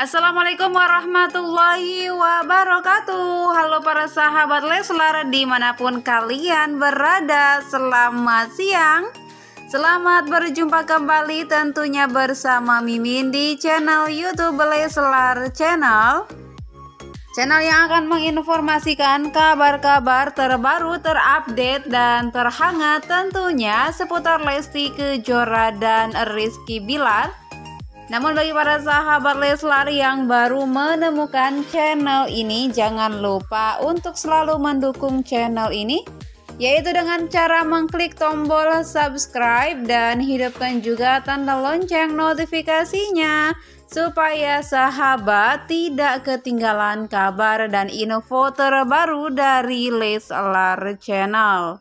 Assalamualaikum warahmatullahi wabarakatuh. Halo para sahabat Leslar dimanapun kalian berada, selamat siang. Selamat berjumpa kembali tentunya bersama Mimin di channel YouTube Leslar Channel. Channel yang akan menginformasikan kabar-kabar terbaru, terupdate dan terhangat tentunya seputar Lesti Kejora dan Rizky Billar. Namun bagi para sahabat Leslar yang baru menemukan channel ini, jangan lupa untuk selalu mendukung channel ini, yaitu dengan cara mengklik tombol subscribe dan hidupkan juga tanda lonceng notifikasinya, supaya sahabat tidak ketinggalan kabar dan info terbaru dari Leslar Channel.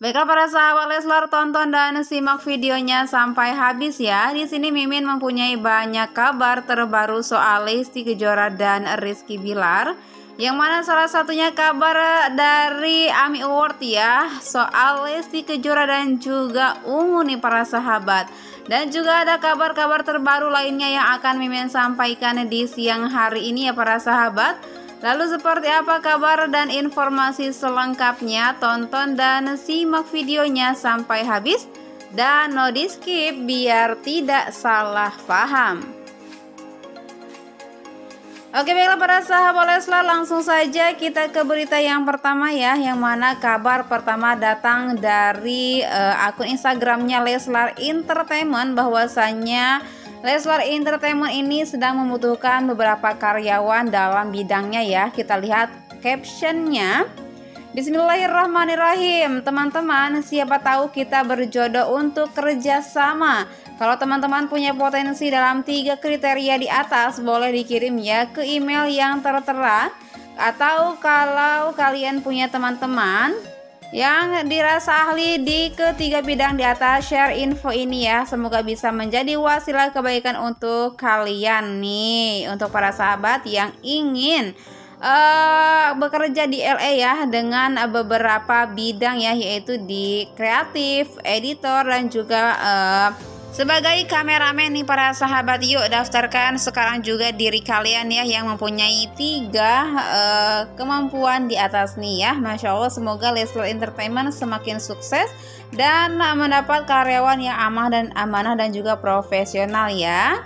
Baiklah para sahabat Leslar, tonton dan simak videonya sampai habis ya. Di sini Mimin mempunyai banyak kabar terbaru soal Lesti Kejora dan Rizky Billar, yang mana salah satunya kabar dari Ami Award ya, soal Lesti Kejora dan juga Ungu nih para sahabat. Dan juga ada kabar-kabar terbaru lainnya yang akan Mimin sampaikan di siang hari ini ya para sahabat. Lalu seperti apa kabar dan informasi selengkapnya? Tonton dan simak videonya sampai habis dan no di skip biar tidak salah paham. Oke baiklah para sahabat Leslar, langsung saja kita ke berita yang pertama ya, yang mana kabar pertama datang dari akun Instagramnya Leslar Entertainment, bahwasannya Leslar Entertainment ini sedang membutuhkan beberapa karyawan dalam bidangnya ya. Kita lihat captionnya. Bismillahirrahmanirrahim. Teman-teman, siapa tahu kita berjodoh untuk kerjasama. Kalau teman-teman punya potensi dalam 3 kriteria di atas, boleh dikirim ya ke email yang tertera. Atau kalau kalian punya teman-teman yang dirasa ahli di ketiga bidang di atas, share info ini ya, semoga bisa menjadi wasilah kebaikan untuk kalian nih, untuk para sahabat yang ingin bekerja di LA ya, dengan beberapa bidang ya, yaitu di kreatif, editor dan juga sebagai kameramen nih para sahabat. Yuk daftarkan sekarang juga diri kalian ya, yang mempunyai 3 kemampuan di atas nih ya. Masya Allah, semoga Leslar Entertainment semakin sukses dan mendapat karyawan yang amanah dan juga profesional ya.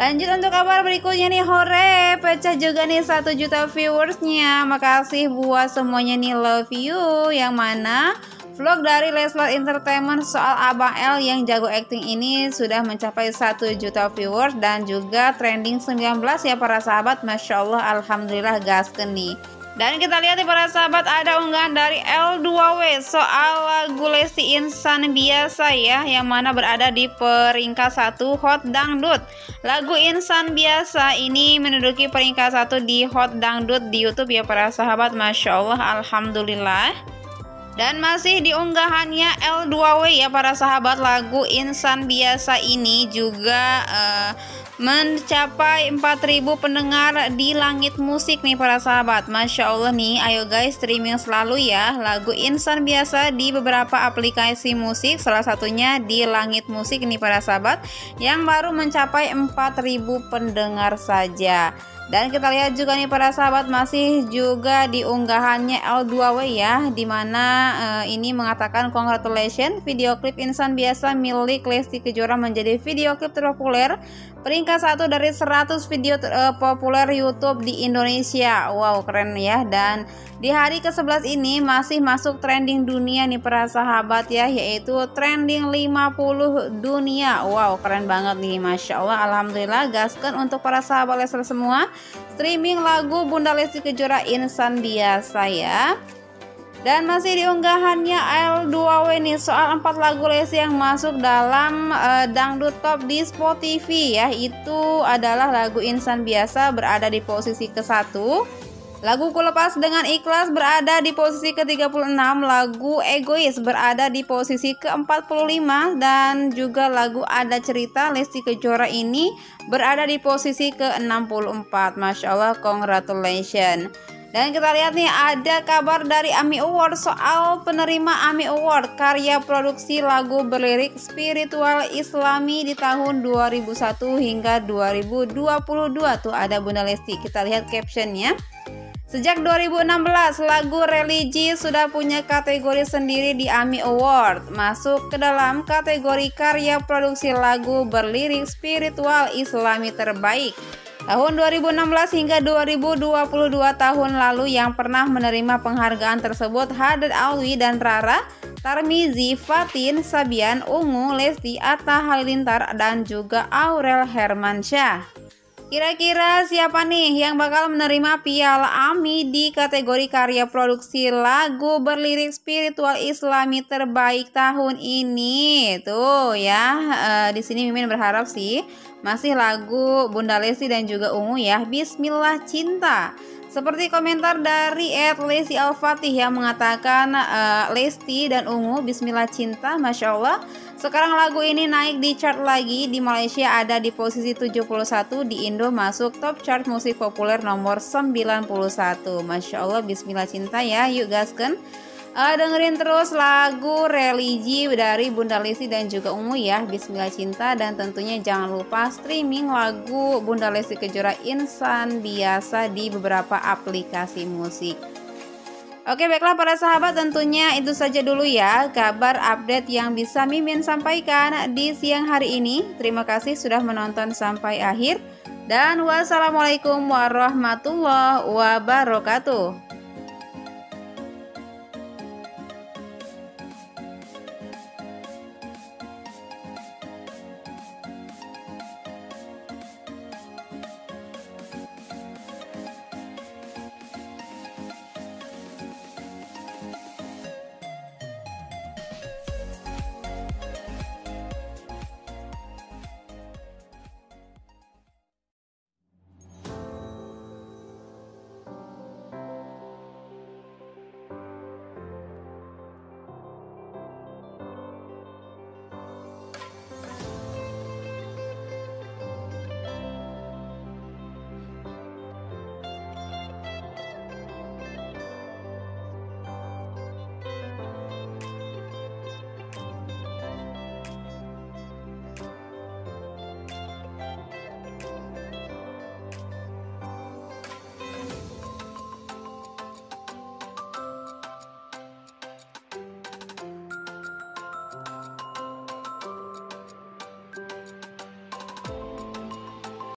Lanjut untuk kabar berikutnya nih, hore pecah juga nih 1 juta viewersnya. Makasih buat semuanya nih, love you. Yang mana vlog dari Leslar Entertainment soal Abang L yang jago acting ini sudah mencapai 1 juta viewers dan juga trending 19 ya para sahabat. Masya Allah, alhamdulillah gasken nih. Dan kita lihat nih para sahabat, ada unggahan dari L2W soal lagu Lesti Insan Biasa ya, yang mana berada di peringkat 1 Hot Dangdut. Lagu Insan Biasa ini menduduki peringkat 1 di Hot Dangdut di YouTube ya para sahabat. Masya Allah, alhamdulillah. Dan masih di unggahannya L2W ya para sahabat, lagu Insan Biasa ini juga mencapai 4.000 pendengar di Langit Musik nih para sahabat. Masya Allah nih, ayo guys streaming selalu ya lagu Insan Biasa di beberapa aplikasi musik, salah satunya di Langit Musik nih para sahabat, yang baru mencapai 4.000 pendengar saja. Dan kita lihat juga nih para sahabat, masih juga di unggahannya L2W ya, dimana ini mengatakan congratulations, video klip Insan Biasa milik Lesti Kejora menjadi video klip terpopuler peringkat 1 dari 100 video populer YouTube di Indonesia. Wow, keren ya. Dan di hari ke-11 ini masih masuk trending dunia nih para sahabat ya, yaitu trending 50 dunia. Wow, keren banget nih, Masya Allah, alhamdulillah gaskan untuk para sahabat Leslar semua streaming lagu Bunda Lesti Kejora Insan Biasa ya. Dan masih diunggahannya L2W nih soal 4 lagu Lesti yang masuk dalam dangdut top di Spotify ya. Itu adalah lagu Insan Biasa berada di posisi ke-1, lagu Ku Lepas Dengan Ikhlas berada di posisi ke-36, lagu Egois berada di posisi ke-45, dan juga lagu Ada Cerita Lesti Kejora ini berada di posisi ke-64. Masya Allah, congratulations. Dan kita lihat nih, ada kabar dari Ami Award soal penerima Ami Award karya produksi lagu berlirik spiritual Islami di tahun 2001 hingga 2022. Tuh ada Bunda Lesti, kita lihat captionnya. Sejak 2016, lagu religi sudah punya kategori sendiri di Ami Award, masuk ke dalam kategori karya produksi lagu berlirik spiritual Islami terbaik tahun 2016 hingga 2022 tahun lalu. Yang pernah menerima penghargaan tersebut Hadad Alwi dan Rara, Tarmizi, Fatin, Sabian, Ungu, Lesti, Atta Halilintar, dan juga Aurel Hermansyah. Kira-kira siapa nih yang bakal menerima piala AMI di kategori karya produksi lagu berlirik spiritual Islami terbaik tahun ini? Tuh ya, di sini Mimin berharap sih masih lagu Bunda Lesti dan juga Ungu ya, Bismillah Cinta. Seperti komentar dari @Lesti Al-Fatih yang mengatakan, Lesti dan Ungu Bismillah Cinta, Masya Allah. Sekarang lagu ini naik di chart lagi, di Malaysia ada di posisi 71, di Indo masuk top chart musik populer nomor 91. Masya Allah, Bismillah Cinta ya, yuk gaskan. Dengerin terus lagu religi dari Bunda Lesti dan juga Ungu ya, Bismillah Cinta. Dan tentunya jangan lupa streaming lagu Bunda Lesti Kejora Insan Biasa di beberapa aplikasi musik. Oke, baiklah para sahabat, tentunya itu saja dulu ya kabar update yang bisa Mimin sampaikan di siang hari ini. Terima kasih sudah menonton sampai akhir dan wassalamualaikum warahmatullahi wabarakatuh.